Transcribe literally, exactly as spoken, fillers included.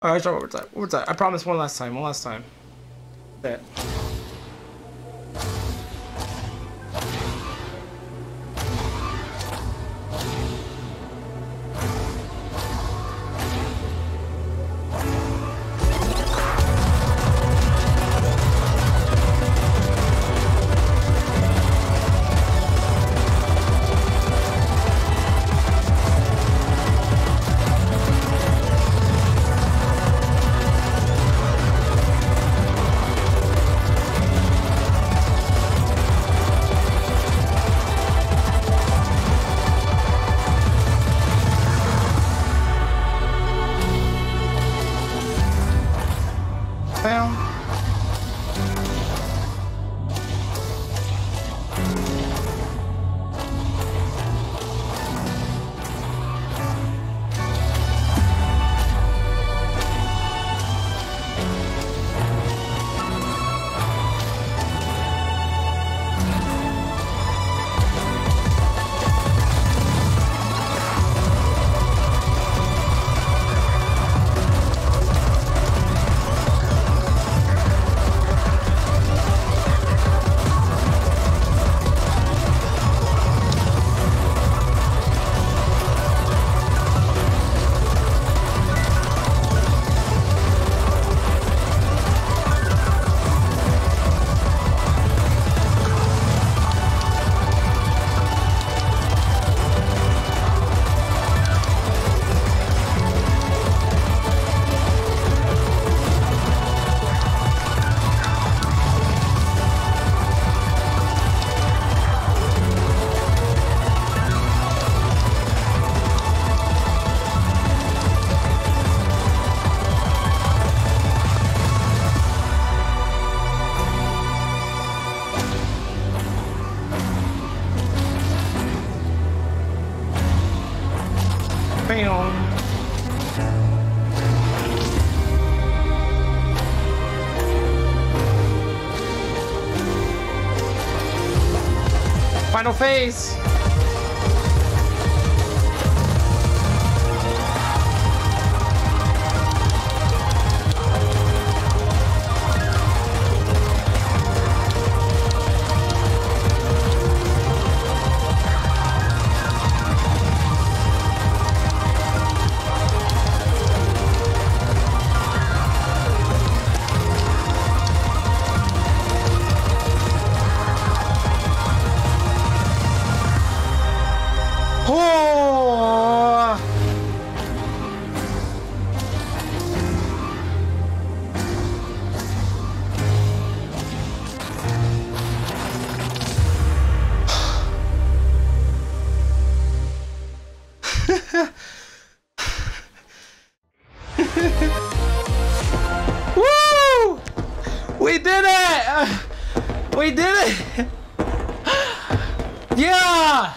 All right, try one more time. One more time. I promise. One last time. One last time. That. Final phase. Woo! We did it! We did it! Yeah!